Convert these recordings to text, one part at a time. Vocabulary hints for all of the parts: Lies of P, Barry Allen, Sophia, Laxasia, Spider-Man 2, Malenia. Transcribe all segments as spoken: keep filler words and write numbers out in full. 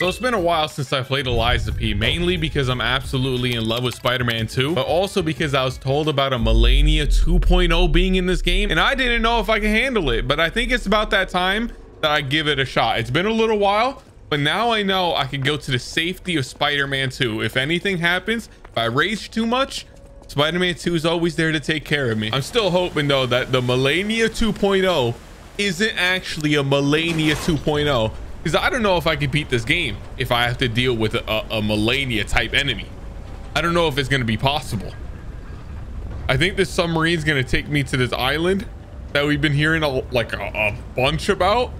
So it's been a while since I played Lies of P, mainly because I'm absolutely in love with Spider-Man two, but also because I was told about a Malenia two point oh being in this game, and I didn't know if I could handle it. But I think it's about that time that I give it a shot. It's been a little while, but now I know I can go to the safety of Spider-Man two. If anything happens, if I rage too much, Spider-Man two is always there to take care of me. I'm still hoping though that the Malenia two point oh isn't actually a Malenia two point oh. Because I don't know if I could beat this game if I have to deal with a, a, a Malenia type enemy. I don't know if it's going to be possible. I think this submarine is going to take me to this island that we've been hearing a, like a, a bunch about.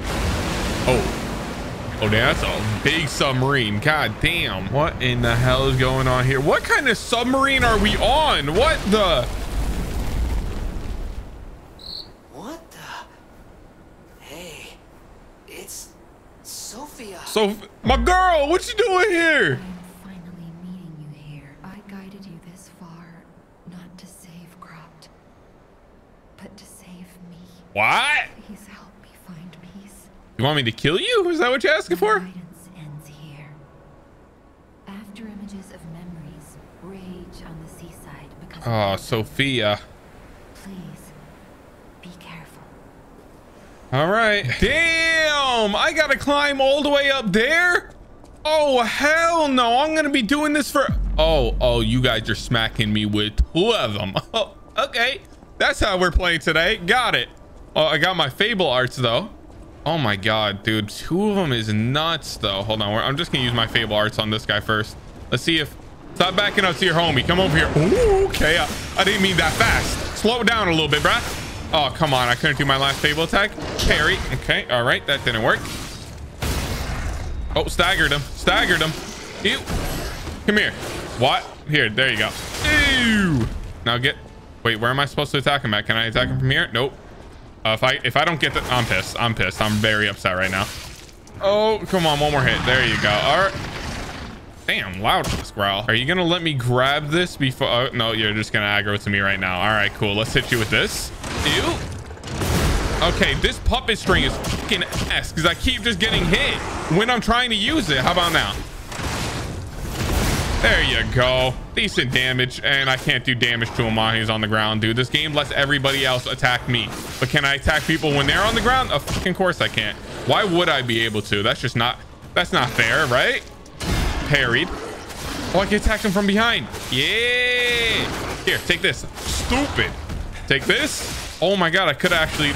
Oh, oh, that's a big submarine. God damn. What in the hell is going on here? What kind of submarine are we on? What the? So, my girl, what you doing here? I'm finally meeting you here. I guided you this far, not to save Cropped, but to save me. What? Please help me find peace. You want me to kill you? Is that what you're asking for? Guidance ends here. After images of memories rage on the seaside because. Oh, Sophia. All right. Damn, I gotta climb all the way up there. Oh, hell no. I'm gonna be doing this for. Oh, oh, you guys are smacking me with two of them. Oh, okay. That's how we're playing today. Got it. Oh, I got my Fable Arts though. Oh my God, dude. Two of them is nuts though. Hold on. I'm just gonna use my Fable Arts on this guy first. Let's see if. Stop backing up to your homie. Come over here. Ooh, okay. I, I didn't mean that fast. Slow down a little bit, bruh. Oh, come on. I couldn't do my last Fable attack. Parry. Okay. All right. That didn't work. Oh, staggered him. Staggered him. Ew. Come here. What? Here. There you go. Ew. Now get... Wait, where am I supposed to attack him at? Can I attack him from here? Nope. Uh, if I if I don't get the... I'm pissed. I'm pissed. I'm very upset right now. Oh, come on. One more hit. There you go. All right. Damn, loud for this growl. Are you going to let me grab this before... Oh, no, you're just going to aggro to me right now. All right, cool. Let's hit you with this. Ew. Okay, this puppet string is fucking ass because I keep just getting hit when I'm trying to use it. How about now? There you go. Decent damage, and I can't do damage to him while he's on the ground, dude. This game lets everybody else attack me. But can I attack people when they're on the ground? Of fucking course I can't. Why would I be able to? That's just not... That's not fair, right? Parried. Oh, I can attack him from behind. Yeah. Here, take this. Stupid. Take this. Oh my God, I could actually.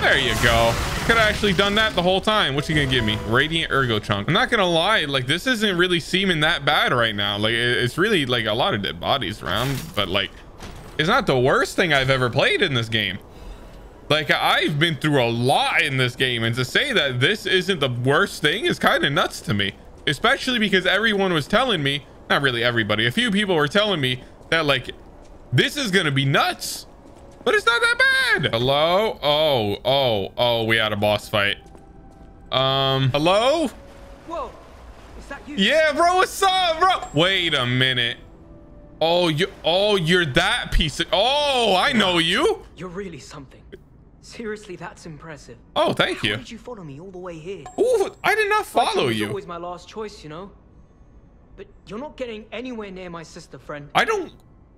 There you go. Could have actually done that the whole time. What's he gonna give me? Radiant Ergo Chunk. I'm not gonna lie. Like this isn't really seeming that bad right now. Like it's really like a lot of dead bodies around, but like it's not the worst thing I've ever played in this game. Like I've been through a lot in this game, and to say that this isn't the worst thing is kind of nuts to me. Especially because everyone was telling me, not really everybody, a few people were telling me that like this is gonna be nuts, but it's not that bad. Hello? Oh, oh, oh, we had a boss fight. Um, hello? Whoa, is that you? Yeah, bro, what's up, bro? Wait a minute. Oh, you, oh, you're that piece of, oh, I know you. You're really something. Seriously, that's impressive. Oh, thank How you. Did you follow me all the way here? Oh, I did not follow you. Always my last choice, you know. But you're not getting anywhere near my sister, friend. I don't.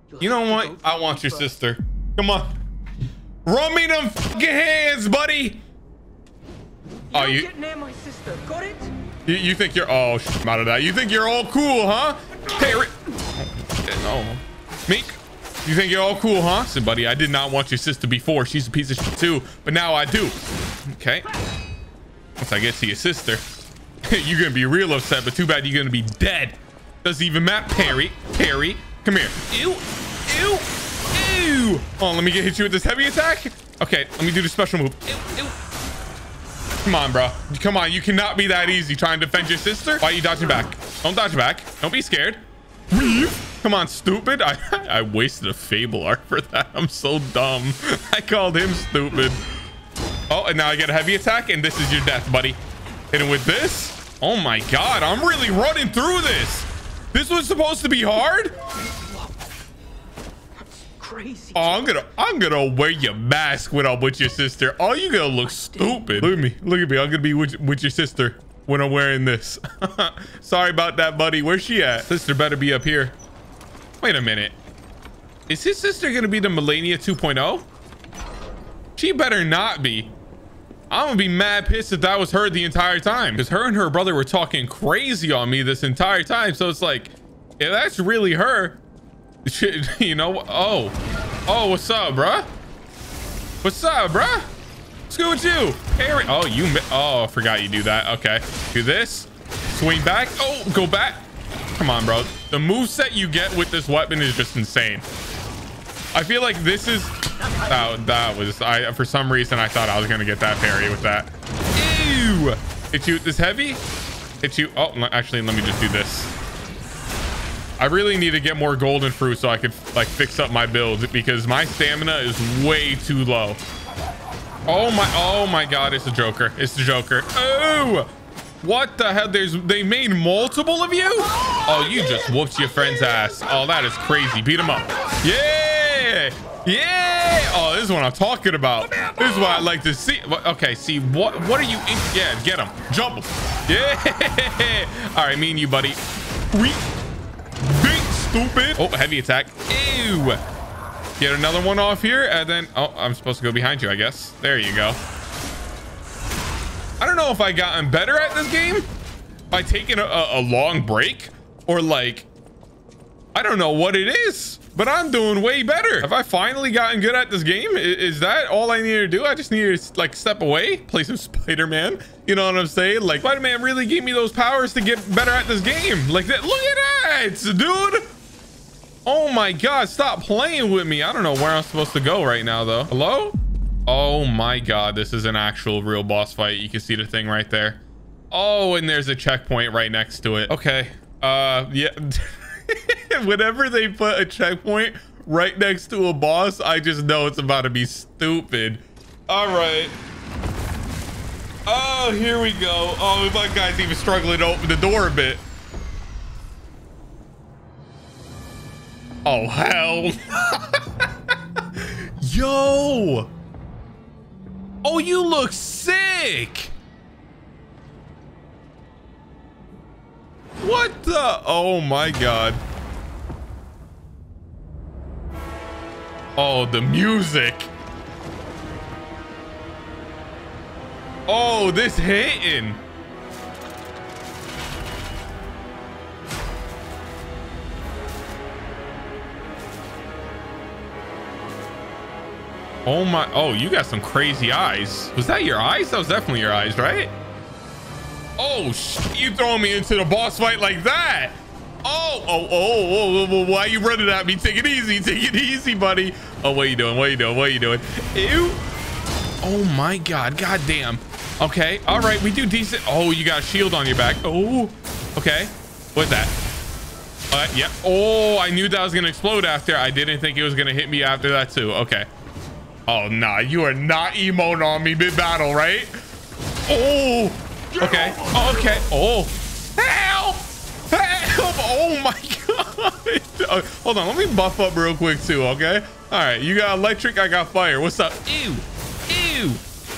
You'll you know what? I want your first. sister. Come on, run me them fucking hands, buddy. You oh, you get near my sister. Got it? You, you think you're oh sh out of that? You think you're all cool, huh? Hey, oh, no, Meek. You think you're all cool, huh? Listen, buddy, I did not want your sister before. She's a piece of shit too, but now I do. Okay. Once I get to your sister, you're going to be real upset, but too bad you're going to be dead. Doesn't even matter. Parry, parry. Come here. Ew, ew, ew. Oh, let me get hit you with this heavy attack. Okay, let me do the special move. Ew, ew. Come on, bro. Come on. You cannot be that easy trying to defend your sister. Why are you dodging back? Don't dodge back. Don't be scared. Come on, stupid. I, I wasted a Fable Art for that. I'm so dumb. I called him stupid. Oh, and now I get a heavy attack, and this is your death, buddy. Hit him with this. Oh my God, I'm really running through this. This was supposed to be hard. crazy. Oh, I'm gonna I'm gonna wear your mask when I'm with your sister. Oh, you're gonna look stupid. Look at me. Look at me. I'm gonna be with, with your sister when I'm wearing this. Sorry about that, buddy. Where's she at? Sister better be up here. Wait a minute. Is his sister gonna be the Malenia two point oh? She better not be. I'm gonna be mad pissed if that was her the entire time, because her and her brother were talking crazy on me this entire time. So it's like, if that's really her, she, you know, oh, oh, what's up, bruh? What's up, bruh? What's good with you? Harry, oh, you, oh, I forgot you do that. Okay, do this, swing back. Oh, go back. Come on, bro. The moveset you get with this weapon is just insane. I feel like this is, oh, that was, I, for some reason, I thought I was going to get that parry with that. Ew. Hit you with this heavy? Hit you, oh, actually, let me just do this. I really need to get more golden fruit so I could like fix up my build, because my stamina is way too low. Oh my, oh my God, it's the Joker. It's the Joker. Oh, what the hell? There's, they made multiple of you? Oh, you just whooped your friend's ass. Oh, that is crazy. Beat him up. Yeah. Yeah. Oh, this is what I'm talking about. This is what I like to see. Okay, see, what what are you in? Yeah, get him. Jump him. Yeah. All right, me and you, buddy. We big stupid. Oh, heavy attack. Ew. Get another one off here, and then, oh, I'm supposed to go behind you, I guess. There you go. I don't know if I gotten better at this game by taking a, a long break, or like, I don't know what it is, but I'm doing way better. Have I finally gotten good at this game? Is that all I need to do? I just need to like step away, play some Spider-Man. You know what I'm saying? Like, Spider-Man really gave me those powers to get better at this game. Like that. Look at that, dude. Oh my God, stop playing with me. I don't know where I'm supposed to go right now though. Hello? Oh my God, this is an actual real boss fight. You can see the thing right there. Oh, and there's a checkpoint right next to it. Okay. Uh, yeah. Whenever they put a checkpoint right next to a boss, I just know it's about to be stupid. All right. Oh, here we go. Oh, my guy's even struggling to open the door a bit. Oh, hell. Yo. Oh, you look sick. What the? Oh, my God. Oh, the music. Oh, this hitting. Oh my, oh, you got some crazy eyes. Was that your eyes? That was definitely your eyes, right? Oh, sh you throwing me into the boss fight like that? Oh, oh, oh, oh, oh, why are you running at me? Take it easy, take it easy, buddy. Oh, what are you doing? What are you doing? What are you doing? Ew. Oh my God, goddamn. Okay, all right, we do decent. Oh, you got a shield on your back. Oh, okay. What's that? Uh, yeah. Oh, I knew that was gonna explode after. I didn't think it was gonna hit me after that too. Okay. Oh, nah, you are not emoting on me mid-battle, right? Oh, okay, okay, oh. Help! Help! Oh, my God. Oh, hold on, let me buff up real quick, too, okay? All right, you got electric, I got fire. What's up? Ew, ew,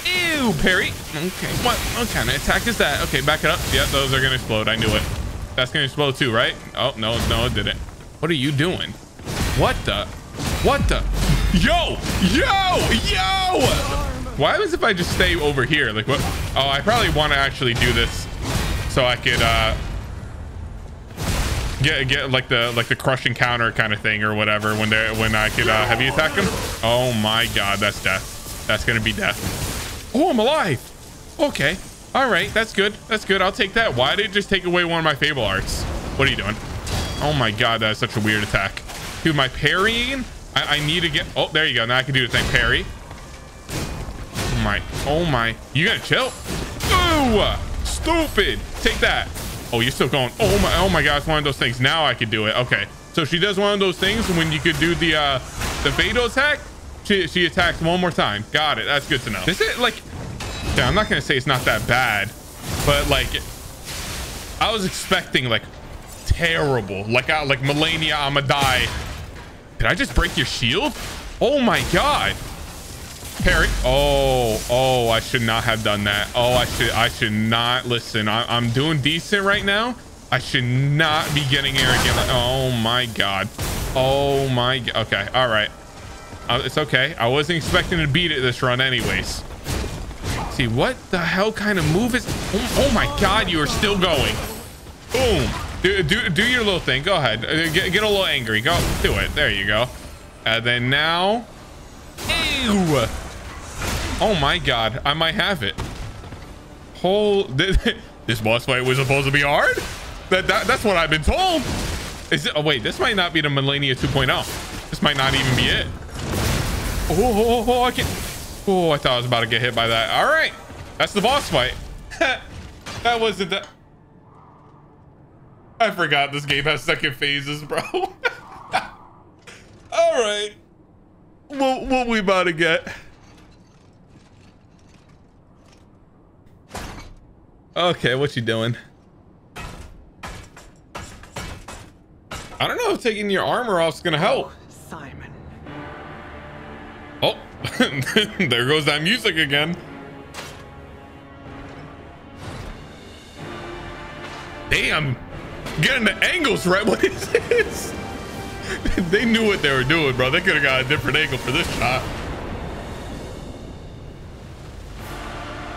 ew, parry. Okay, what, what kind of attack is that? Okay, back it up. Yeah, those are going to explode. I knew it. That's going to explode, too, right? Oh, no, no, it didn't. What are you doing? What the? What the? Yo, yo, yo! What happens if I just stay over here? Like, what? Oh, I probably want to actually do this so I could uh, get get like the like the crushing counter kind of thing or whatever when they when I could uh, heavy attack him. Oh my God, that's death. That's gonna be death. Oh, I'm alive. Okay, all right, that's good. That's good. I'll take that. Why did it just take away one of my fable arts? What are you doing? Oh my God, that's such a weird attack. Dude, my parrying. I, I need to get, oh, there you go. Now I can do the thing, parry. Oh my, oh my. You gotta chill. Ooh, stupid. Take that. Oh, you're still going. Oh my, oh my God, it's one of those things. Now I can do it. Okay. So she does one of those things when you could do the, uh, the Vado attack. She, she attacks one more time. Got it. That's good to know. Is it like, yeah, I'm not gonna say it's not that bad, but like, I was expecting like terrible. Like, I, like Malenia, I'ma die. Did I just break your shield? Oh my god. Parry. Oh, oh, I should not have done that. Oh, I should I should not listen. I, I'm doing decent right now. I should not be getting arrogant. Oh my god. Oh my god. Okay, all right. Uh, it's okay. I wasn't expecting to beat it this run anyways. See, what the hell kind of move is... Oh, oh my god, you are still going. Boom. Do, do, do your little thing. Go ahead. Get, get a little angry. Go do it. There you go. And then now... Ew. Oh my god. I might have it. Whole... This boss fight was supposed to be hard? That, that That's what I've been told. Is it, oh, wait. This might not be the Malenia two point oh. This might not even be it. Oh, oh, oh, I can't. Oh, I thought I was about to get hit by that. All right. That's the boss fight. That wasn't that. I forgot this game has second phases, bro. All right. What, what we about to get? Okay, what you doing? I don't know if taking your armor off is going to help. Simon. Oh, there goes that music again. Damn. Getting the angles right. What is this? They knew what they were doing, bro. They could have got a different angle for this shot.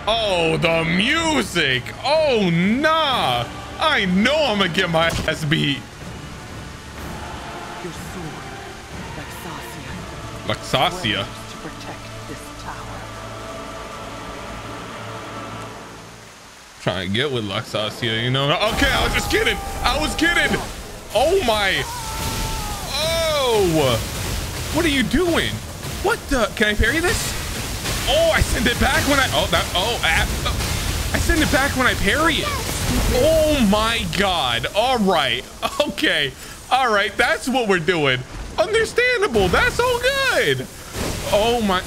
Oh, the music. Oh, nah. I know I'm going to get my ass beat. Your sword, Laxasia. Laxasia? To protect this tower. Trying to get with Laxasia, you know? Okay, I was just kidding. I was kidding. Oh my. Oh. What are you doing? What the? Can I parry this? Oh, I send it back when I. Oh, that. Oh, I, I send it back when I parry it. Oh my god. All right. Okay. All right, that's what we're doing. Understandable. That's all good. Oh my.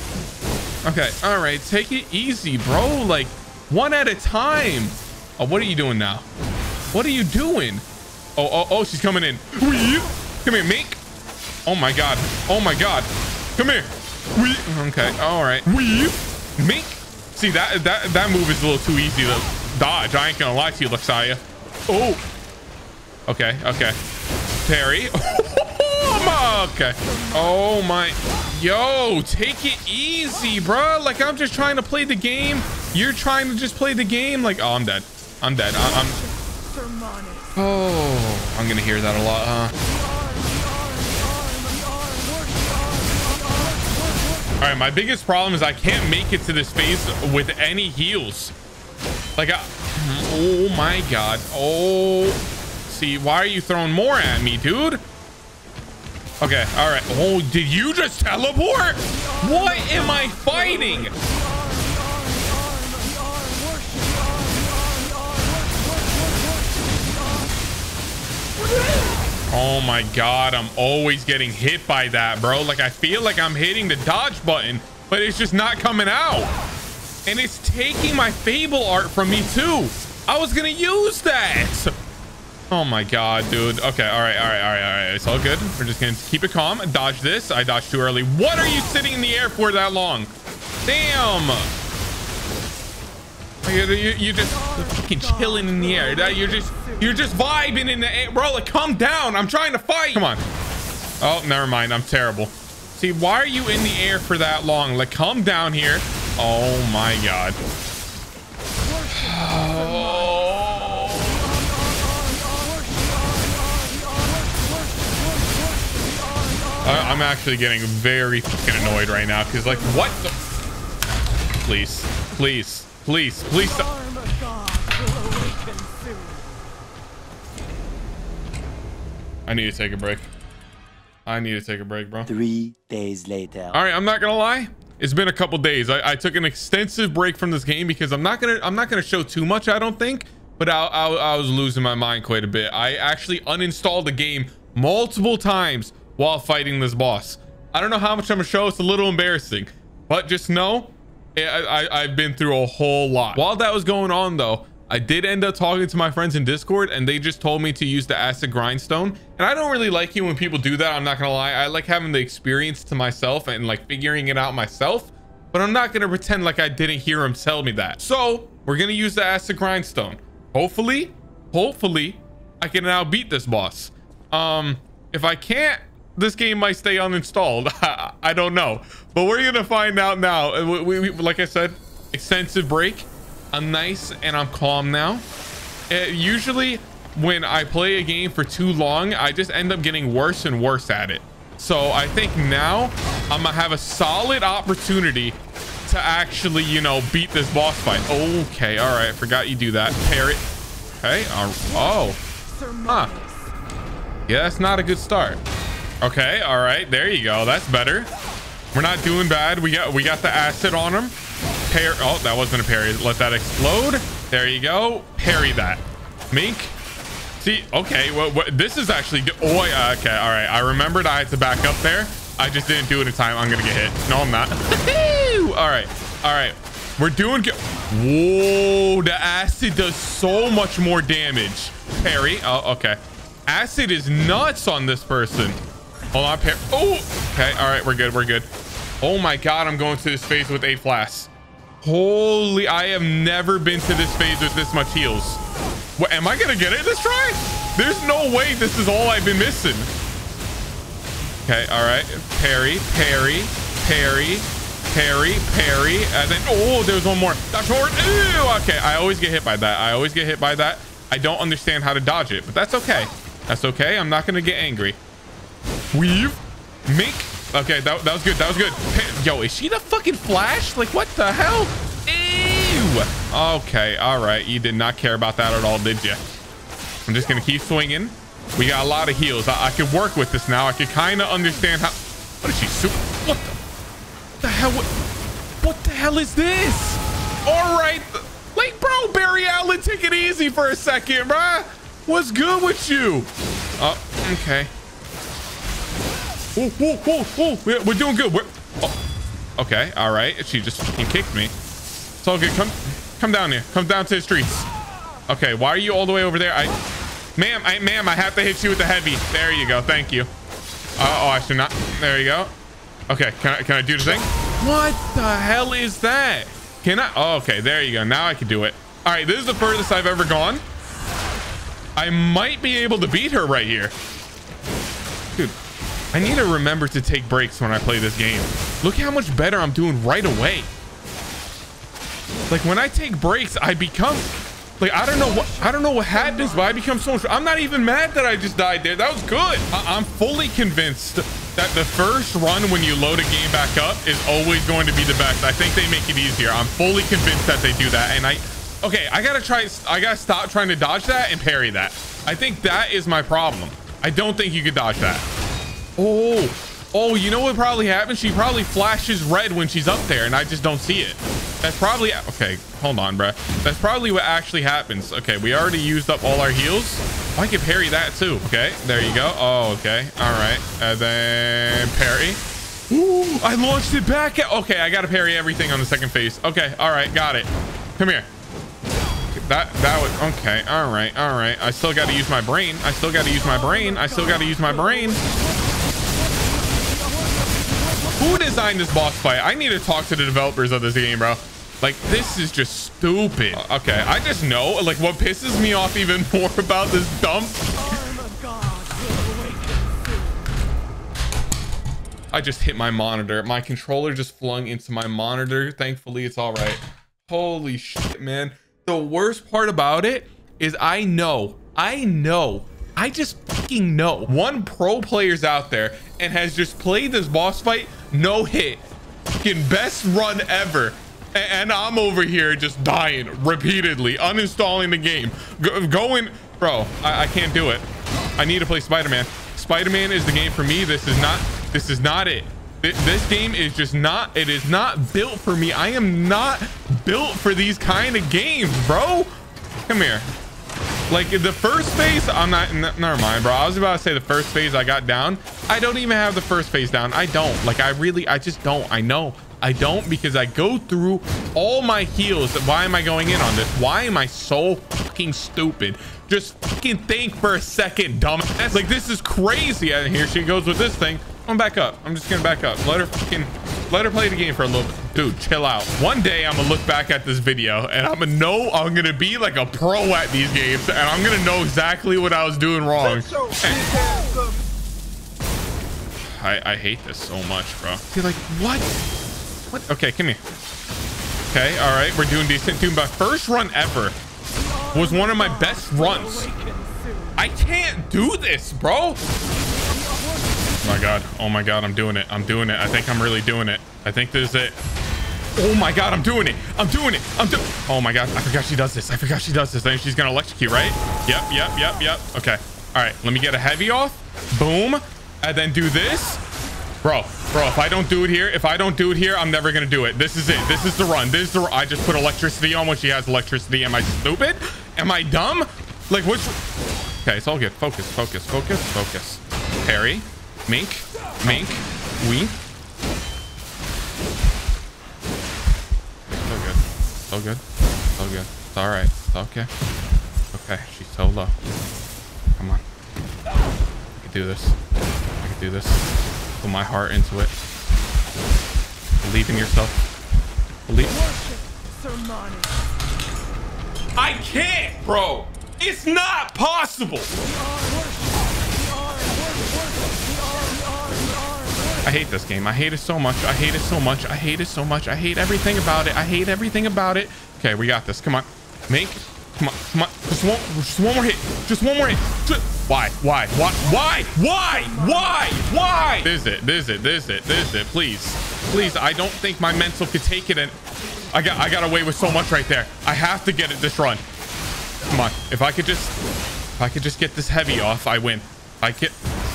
Okay. All right. Take it easy, bro. Like one at a time. Oh, what are you doing now? What are you doing? Oh, oh, oh, she's coming in. Come here, mink. Oh my god. Oh my god. Come here. Okay. All right. Mink. See that that that move is a little too easy to dodge. I ain't gonna lie to you, Laxasia. Oh. Okay. Okay. Parry. Okay. Oh my. Yo, take it easy, bro. Like I'm just trying to play the game. You're trying to just play the game. Like, oh, I'm dead. I'm dead. I I'm. Oh, I'm gonna hear that a lot, huh? All right. My biggest problem is I can't make it to this phase with any heals. Like, I, oh my god. Oh. Why are you throwing more at me, dude? Okay, all right. Oh, did you just teleport? What am I fighting? Oh my god, I'm always getting hit by that, bro. Like I feel like I'm hitting the dodge button, but it's just not coming out, and it's taking my Fable art from me too. I was gonna use that. Oh my god, dude. Okay, all right, all right, all right, all right. It's all good. We're just gonna keep it calm. Dodge this. I dodged too early. What are you sitting in the air for that long? Damn. You, you, you just fucking chilling in the air. You're just you're just vibing in the air, bro. Like, calm down. I'm trying to fight. Come on. Oh, never mind. I'm terrible. See, why are you in the air for that long? Like, calm down here. Oh my god. Oh. I'm actually getting very fucking annoyed right now because, like, what the? Please, please, please, please stop. I need to take a break. I need to take a break, bro. Three days later. All right, I'm not gonna lie. It's been a couple days. I, I took an extensive break from this game because I'm not gonna. I'm not gonna show too much, I don't think. But I, I, I was losing my mind quite a bit. I actually uninstalled the game multiple times while fighting this boss. I don't know how much I'm gonna show. It's a little embarrassing, but just know I, I, I've been through a whole lot. While that was going on though, I did end up talking to my friends in Discord, and they just told me to use the acid grindstone, and I don't really like it when people do that. I'm not gonna lie, I like having the experience to myself and like figuring it out myself, but I'm not gonna pretend like I didn't hear him tell me that. So we're gonna use the acid grindstone. Hopefully, hopefully I can now beat this boss. Um, if I can't, this game might stay uninstalled. I don't know, but we're gonna find out now. And we, we, we, like I said, extensive break. I'm nice and I'm calm now. It, usually when I play a game for too long, I just end up getting worse and worse at it. So I think now I'm gonna have a solid opportunity to actually, you know, beat this boss fight. Okay, all right, I forgot you do that. Parrot. Okay. Uh, oh. Huh. Yeah, that's not a good start. Okay, all right, there you go. That's better. We're not doing bad. We got we got the acid on him. Parry. Oh, that wasn't a parry. Let that explode. There you go. Parry that. Mink. See, okay, well, what, this is actually, oh, yeah, okay, all right. I remembered I had to back up there. I just didn't do it in time. I'm gonna get hit. No, I'm not. All right, all right. We're doing good. Whoa, the acid does so much more damage. Parry. Oh, okay. Acid is nuts on this person. Hold on, parry. Oh, okay, all right, we're good, we're good. Oh my God, I'm going to this phase with eight flasks. Holy, I have never been to this phase with this much heals. What, am I gonna get it this try? There's no way this is all I've been missing. Okay, all right, parry, parry, parry, parry, parry, and then, oh, there's one more. Dodge forward. Ew, okay, I always get hit by that. I always get hit by that. I don't understand how to dodge it, but that's okay. That's okay, I'm not gonna get angry. Weave, mink. Okay, that, that was good. That was good. Yo, is she the fucking Flash? Like, what the hell? Ew. Okay, all right. You did not care about that at all, did you? I'm just gonna keep swinging. We got a lot of heals. I, I could work with this now. I could kind of understand how. What is she? Super? What the, what the hell? What, what the hell is this? All right, like, bro, Barry Allen, take it easy for a second, bruh. What's good with you? Oh, okay. Oh, oh, oh, oh, we're, we're doing good. We're, oh, okay, all right. She just fucking kicked me. It's all good. Come, come down here. Come down to the streets. Okay, why are you all the way over there? I, ma'am, I, ma'am, I have to hit you with the heavy. There you go. Thank you. Uh, oh, I should not. There you go. Okay, can I, can I do the thing? What the hell is that? Can I? Oh, okay, there you go. Now I can do it. All right, this is the furthest I've ever gone. I might be able to beat her right here. Dude. I need to remember to take breaks when I play this game. Look how much better I'm doing right away. Like when I take breaks, I become like, I don't know what, I don't know what happens, but I become so much. I'm not even mad that I just died there. That was good. I, I'm fully convinced that the first run when you load a game back up is always going to be the best. I think they make it easier. I'm fully convinced that they do that. And I, okay, I gotta try, I gotta stop trying to dodge that and parry that. I think that is my problem. I don't think you could dodge that. Oh, oh, you know what probably happened? She probably flashes red when she's up there and I just don't see it. That's probably, okay, hold on, bruh. That's probably what actually happens. Okay, we already used up all our heals. I can parry that too. Okay, there you go. Oh, okay, all right, and then parry. Ooh, I launched it back at, okay, I gotta parry everything on the second phase. Okay, all right, got it. Come here. That, that was, okay, all right, all right. I still gotta use my brain. I still gotta use my brain. I still gotta use my brain. Who designed this boss fight? I need to talk to the developers of this game, bro. Like, this is just stupid. Okay, I just know, like, what pisses me off even more about this dump. I just hit my monitor. My controller just flung into my monitor. Thankfully, it's all right. Holy shit, man. The worst part about it is I know, I know. I just fucking know one pro player's out there and has just played this boss fight no hit, fucking best run ever, and I'm over here just dying repeatedly, uninstalling the game, Go going bro. I, I can't do it. I need to play Spider-Man. Spider-Man is the game for me. This is not, this is not it. This game is just not, it is not built for me. I am not built for these kind of games, bro. Come here. Like the first phase, I'm not, never mind, bro. I was about to say the first phase I got doase. I don't even have the first phase down. I don't, like, I really, I just don't, I know. I don't, because I go through all my heals. Why am I going in on this? Why am I so fucking stupid? Just fucking think for a second, dumbass. Like, this is crazy. And here she goes with this thing. I'm back up. I'm just gonna back up. Let her fucking let her play the game for a little bit. Dude, chill out. One day I'm gonna look back at this video and I'm gonna know I'm gonna be like a pro at these games, and I'm gonna know exactly what I was doing wrong. I, I hate this so much, bro. You're like, what? What? Okay, come here. Okay, all right, we're doing decent. Dude, my first run ever was one of my best runs. I can't do this, bro. Oh my God. Oh my God, I'm doing it. I'm doing it. I think I'm really doing it. I think this is it. Oh my God, I'm doing it. I'm doing it. I'm doing. Oh my God, I forgot she does this. I forgot she does this. I think she's gonna electrocute, right? Yep, yep, yep, yep. Okay. All right, let me get a heavy off. Boom. And then do this, bro. Bro, if I don't do it here, if I don't do it here, I'm never gonna do it. This is it. This is the run. This is the. I just put electricity on when she has electricity. Am I stupid? Am I dumb? Like which? Okay, it's all good. Focus, focus, focus, focus. Parry, mink, mink, wee. So good, so good, so good. It's all right. It's okay. Okay, she's so low. Come on. I can do this. Do this. Put my heart into it. Believe in yourself. Believe. I can't, bro. It's not possible. I hate this game. I hate it so much. I hate it so much. I hate it so much. I hate everything about it. I hate everything about it. Okay, we got this. Come on. Make. Come on. Come on. Just one, just one more hit. Just one more hit. Just Why? Why? Why? Why? Why? Why? Why? This is it. This is it. This is it. This is it. Please. Please. I don't think my mental could take it. And I got I got away with so much right there. I have to get it this run. Come on. If I could just if I could just get this heavy off, I win. I get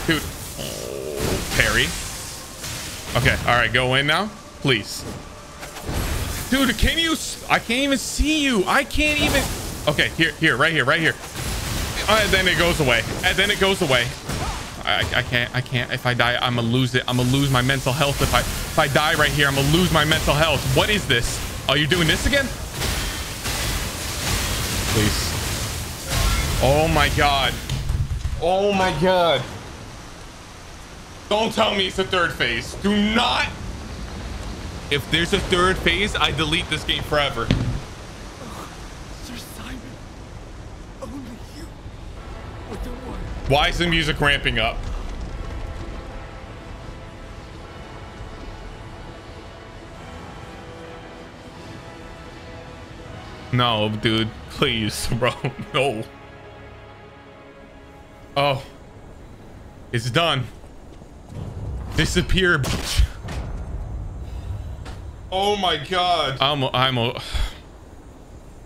dude. Oh, parry. Okay. All right. Go in now. Please. Dude, can you? I can't even see you. I can't even. Okay. Here. Here. Right here. Right here. Uh, and then it goes away. And then it goes away. I, I can't. I can't. If I die, I'm gonna lose it. I'm gonna lose my mental health. If I if I die right here, I'm gonna lose my mental health. What is this? Are you doing this again? Please. Oh my God. Oh my God. Don't tell me it's the third phase. Do not. If there's a third phase, I delete this game forever. Why is the music ramping up? No, dude, please, bro, no. Oh, it's done. Disappear, bitch. Oh my God. I'm a, I'm a.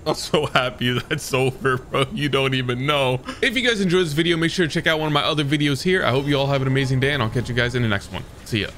I'm so happy that's over, bro. You don't even know. If you guys enjoyed this video, make sure to check out one of my other videos here. I hope you all have an amazing day, and I'll catch you guys in the next one. See ya.